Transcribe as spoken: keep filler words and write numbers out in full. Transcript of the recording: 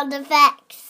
sound effects.